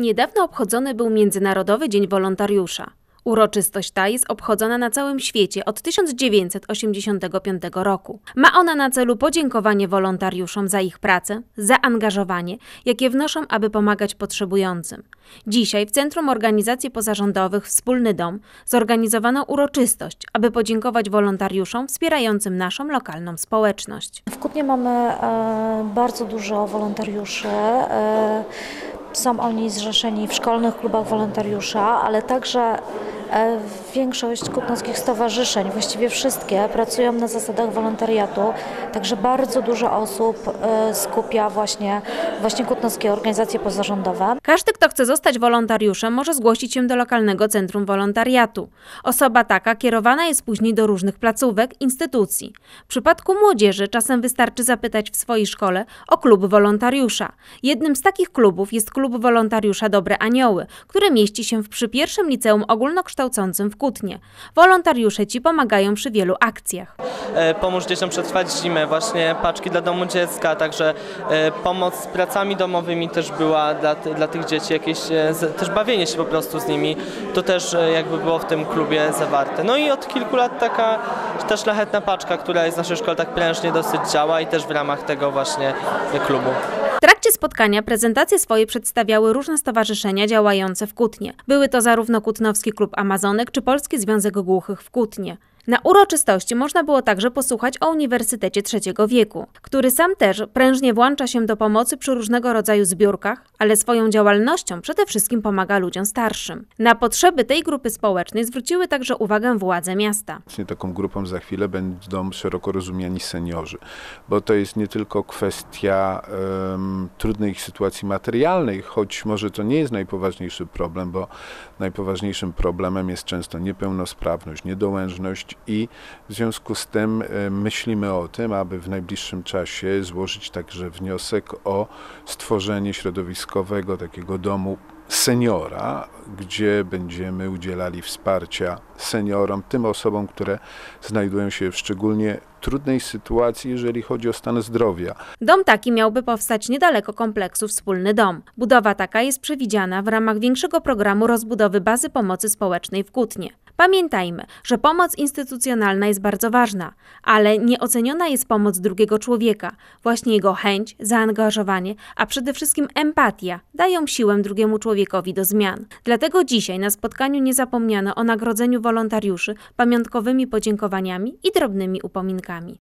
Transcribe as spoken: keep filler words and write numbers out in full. Niedawno obchodzony był Międzynarodowy Dzień Wolontariusza. Uroczystość ta jest obchodzona na całym świecie od tysiąc dziewięćset osiemdziesiątego piątego roku. Ma ona na celu podziękowanie wolontariuszom za ich pracę, zaangażowanie, jakie wnoszą, aby pomagać potrzebującym. Dzisiaj w Centrum Organizacji Pozarządowych Wspólny Dom zorganizowano uroczystość, aby podziękować wolontariuszom wspierającym naszą lokalną społeczność. W Kutnie mamy e, bardzo dużo wolontariuszy. E, Są oni zrzeszeni w szkolnych klubach wolontariusza, ale także większość kutnowskich stowarzyszeń, właściwie wszystkie, pracują na zasadach wolontariatu. Także bardzo dużo osób skupia właśnie, właśnie kutnowskie organizacje pozarządowe. Każdy, kto chce zostać wolontariuszem, może zgłosić się do lokalnego centrum wolontariatu. Osoba taka kierowana jest później do różnych placówek, instytucji. W przypadku młodzieży czasem wystarczy zapytać w swojej szkole o klub wolontariusza. Jednym z takich klubów jest klub Klub wolontariusza Dobre Anioły, który mieści się w przy pierwszym liceum ogólnokształcącym w Kutnie. Wolontariusze ci pomagają przy wielu akcjach. Pomóż dzieciom przetrwać zimę, właśnie paczki dla domu dziecka, także pomoc z pracami domowymi też była dla, dla tych dzieci, jakieś też bawienie się po prostu z nimi, to też jakby było w tym klubie zawarte. No i od kilku lat taka ta szlachetna paczka, która jest w naszej szkole, tak prężnie dosyć działa i też w ramach tego właśnie klubu. W trakcie spotkania prezentacje swoje przedstawiały różne stowarzyszenia działające w Kutnie. Były to zarówno Kutnowski Klub Amazonek czy Polski Związek Głuchych w Kutnie. Na uroczystości można było także posłuchać o Uniwersytecie Trzeciego Wieku, który sam też prężnie włącza się do pomocy przy różnego rodzaju zbiórkach, ale swoją działalnością przede wszystkim pomaga ludziom starszym. Na potrzeby tej grupy społecznej zwróciły także uwagę władze miasta. Taką grupą za chwilę będą szeroko rozumiani seniorzy, bo to jest nie tylko kwestia um, trudnej ich sytuacji materialnej, choć może to nie jest najpoważniejszy problem, bo najpoważniejszym problemem jest często niepełnosprawność, niedołężność, i w związku z tym myślimy o tym, aby w najbliższym czasie złożyć także wniosek o stworzenie środowiskowego takiego domu seniora, gdzie będziemy udzielali wsparcia seniorom, tym osobom, które znajdują się w szczególnie trudnej sytuacji, jeżeli chodzi o stan zdrowia. Dom taki miałby powstać niedaleko kompleksu Wspólny Dom. Budowa taka jest przewidziana w ramach większego programu rozbudowy bazy pomocy społecznej w Kutnie. Pamiętajmy, że pomoc instytucjonalna jest bardzo ważna, ale nieoceniona jest pomoc drugiego człowieka. Właśnie jego chęć, zaangażowanie, a przede wszystkim empatia dają siłę drugiemu człowiekowi do zmian. Dlatego dzisiaj na spotkaniu nie zapomniano o nagrodzeniu wolontariuszy pamiątkowymi podziękowaniami i drobnymi upominkami.